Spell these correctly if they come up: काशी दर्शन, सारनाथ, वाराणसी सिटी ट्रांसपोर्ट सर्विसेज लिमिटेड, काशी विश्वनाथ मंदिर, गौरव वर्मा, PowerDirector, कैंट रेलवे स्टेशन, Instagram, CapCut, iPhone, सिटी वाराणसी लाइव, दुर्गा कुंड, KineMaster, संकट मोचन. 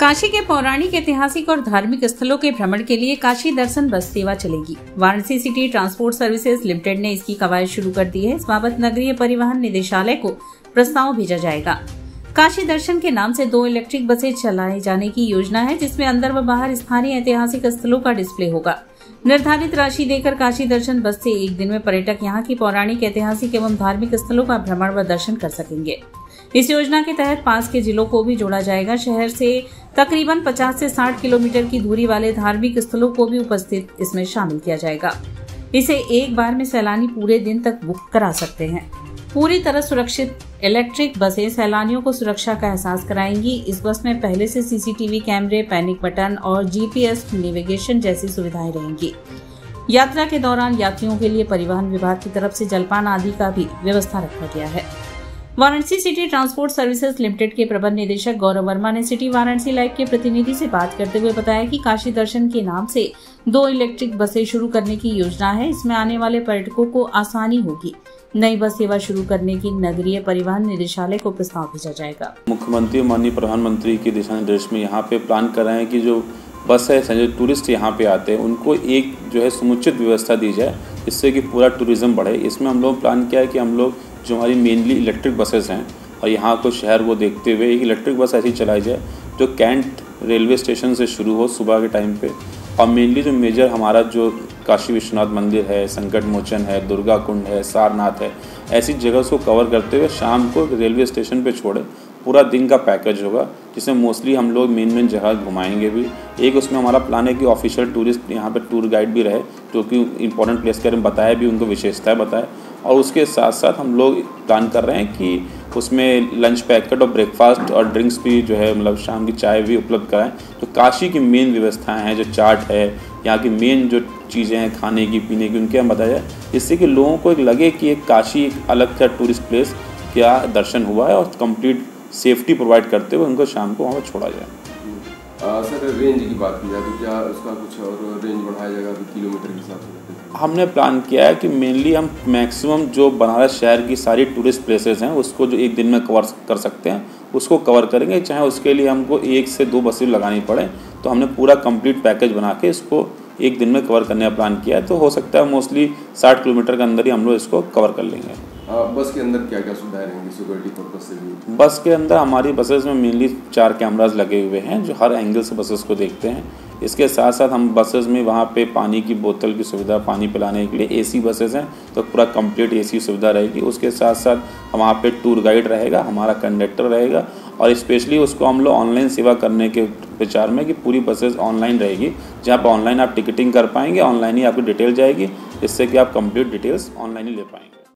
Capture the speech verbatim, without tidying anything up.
काशी के पौराणिक, ऐतिहासिक और धार्मिक स्थलों के भ्रमण के लिए काशी दर्शन बस सेवा चलेगी। वाराणसी सिटी ट्रांसपोर्ट सर्विसेज लिमिटेड ने इसकी कवायद शुरू कर दी है। इस बाबत नगरीय परिवहन निदेशालय को प्रस्ताव भेजा जाएगा। काशी दर्शन के नाम से दो इलेक्ट्रिक बसें चलाए जाने की योजना है, जिसमें अंदर व बाहर स्थानीय ऐतिहासिक स्थलों का डिस्प्ले होगा। निर्धारित राशि देकर काशी दर्शन बस से एक दिन में पर्यटक यहाँ की पौराणिक, ऐतिहासिक एवं धार्मिक स्थलों का भ्रमण व दर्शन कर सकेंगे। इस योजना के तहत पास के जिलों को भी जोड़ा जाएगा। शहर से तकरीबन पचास से साठ किलोमीटर की दूरी वाले धार्मिक स्थलों को भी उपस्थित इसमें शामिल किया जाएगा। इसे एक बार में सैलानी पूरे दिन तक बुक करा सकते हैं। पूरी तरह सुरक्षित इलेक्ट्रिक बसें सैलानियों को सुरक्षा का एहसास कराएंगी। इस बस में पहले से सीसीटीवी कैमरे, पैनिक बटन और जीपीएस नेविगेशन जैसी सुविधाएं रहेंगी। यात्रा के दौरान यात्रियों के लिए परिवहन विभाग की तरफ से जलपान आदि का भी व्यवस्था रखा गया है। वाराणसी सिटी ट्रांसपोर्ट सर्विसेज लिमिटेड के प्रबंध निदेशक गौरव वर्मा ने सिटी वाराणसी लाइव के प्रतिनिधि से बात करते हुए बताया कि काशी दर्शन के नाम से दो इलेक्ट्रिक बसें शुरू करने की योजना है। इसमें आने वाले पर्यटकों को आसानी होगी। नई बस सेवा शुरू करने की नगरीय परिवहन निदेशालय को प्रस्ताव भेजा जाएगा। मुख्यमंत्री और माननीय प्रधानमंत्री के दिशा निर्देश में यहाँ पे प्लान कर रहे हैं कि जो बस है, जो टूरिस्ट यहाँ पे आते हैं, उनको एक जो है समुचित व्यवस्था दी जाए, इससे कि पूरा टूरिज्म बढ़े। इसमें हम लोग प्लान किया है कि हम लोग जो हमारी मेनली इलेक्ट्रिक बसेस हैं और यहाँ को शहर को देखते हुए एक इलेक्ट्रिक बस ऐसी चलाई जाए जो कैंट रेलवे स्टेशन से शुरू हो सुबह के टाइम पे, और मेनली जो मेजर हमारा जो काशी विश्वनाथ मंदिर है, संकट मोचन है, दुर्गा कुंड है, सारनाथ है, ऐसी जगह को कवर करते हुए शाम को रेलवे स्टेशन पे छोड़े। पूरा दिन का पैकेज होगा, जिसमें मोस्टली हम लोग मेन मेन जगह घुमाएंगे भी। एक उसमें हमारा प्लान है कि ऑफिशियल टूरिस्ट यहाँ पर टूर गाइड भी रहे, जो कि इंपॉर्टेंट प्लेस के बारे में बताए भी, उनको विशेषताएँ बताए। और उसके साथ साथ हम लोग प्लान कर रहे हैं कि उसमें लंच पैकेट और ब्रेकफास्ट और ड्रिंक्स भी जो है, मतलब शाम की चाय भी उपलब्ध कराएं। तो काशी की मेन व्यवस्थाएं हैं, जो चाट है, यहाँ की मेन जो चीज़ें हैं खाने की, पीने की, उनके हम बताया जाए, जिससे कि लोगों को एक लगे कि एक काशी एक अलग सा टूरिस्ट प्लेस क्या दर्शन हुआ है, और कंप्लीट सेफ्टी प्रोवाइड करते हुए उनको शाम को वहाँ पर छोड़ा जाए। सर, रेंज की बात की जाए तो क्या उसका कुछ और रेंज बढ़ाया जाएगा किलोमीटर के हिसाब से? हमने प्लान किया है कि मेनली हम मैक्सिमम जो बनारस शहर की सारी टूरिस्ट प्लेसेस हैं, उसको जो एक दिन में कवर कर सकते हैं उसको कवर करेंगे, चाहे उसके लिए हमको एक से दो बसें लगानी पड़े। तो हमने पूरा कंप्लीट पैकेज बना के इसको एक दिन में कवर करने का प्लान किया है। तो हो सकता है मोस्टली साठ किलोमीटर के अंदर ही हम लोग इसको कवर कर लेंगे। बस के अंदर क्या क्या सुविधाएं रहेंगी सिक्योरिटी पर्पस से भी? बस के अंदर हमारी बसेस में मेनली चार कैमरास लगे हुए हैं, जो हर एंगल से बसेस को देखते हैं। इसके साथ साथ हम बसेस में वहाँ पे पानी की बोतल की सुविधा, पानी पिलाने के लिए एसी बसेस हैं, तो पूरा कंप्लीट एसी सुविधा रहेगी। उसके साथ साथ वहाँ पे टूर गाइड रहेगा, हमारा कंडक्टर रहेगा, और स्पेशली उसको हम लोग ऑनलाइन सेवा करने के विचार में कि पूरी बसेस ऑनलाइन रहेगी, जहाँ पर ऑनलाइन आप टिकटिंग कर पाएंगे, ऑनलाइन ही आपकी डिटेल जाएगी, इससे कि आप कंप्लीट डिटेल्स ऑनलाइन ही ले पाएंगे।